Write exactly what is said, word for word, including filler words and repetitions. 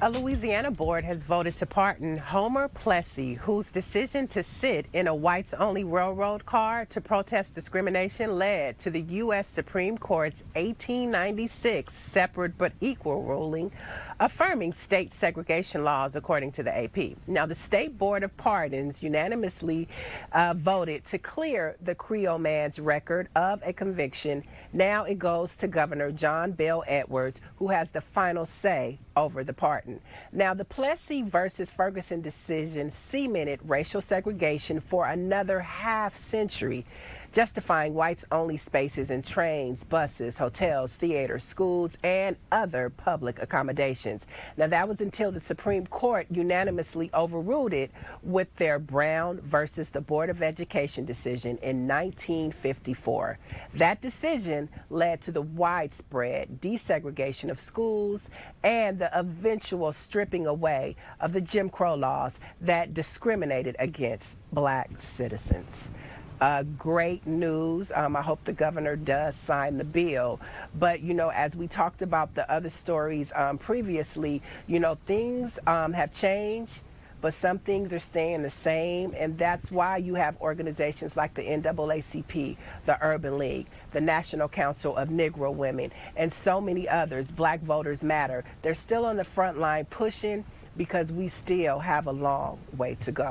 A Louisiana board has voted to pardon Homer Plessy, whose decision to sit in a whites-only railroad car to protest discrimination led to the U S Supreme Court's eighteen ninety-six separate but equal ruling affirming state segregation laws, according to the A P. Now, the State Board of Pardons unanimously uh, voted to clear the Creole man's record of a conviction. Now it goes to Governor John Bell Edwards, who has the final say over the pardon. Now, the Plessy versus Ferguson decision cemented racial segregation for another half century, justifying whites-only spaces in trains, buses, hotels, theaters, schools, and other public accommodations. Now, that was until the Supreme Court unanimously overruled it with their Brown versus the Board of Education decision in nineteen fifty-four. That decision led to the widespread desegregation of schools and the eventual stripping away of the Jim Crow laws that discriminated against black citizens. Uh, great news. Um, I hope the governor does sign the bill. But, you know, as we talked about the other stories um, previously, you know, things um, have changed, but some things are staying the same. And that's why you have organizations like the N double A C P, the Urban League, the National Council of Negro Women, and so many others. Black Voters Matter. They're still on the front line pushing, because we still have a long way to go.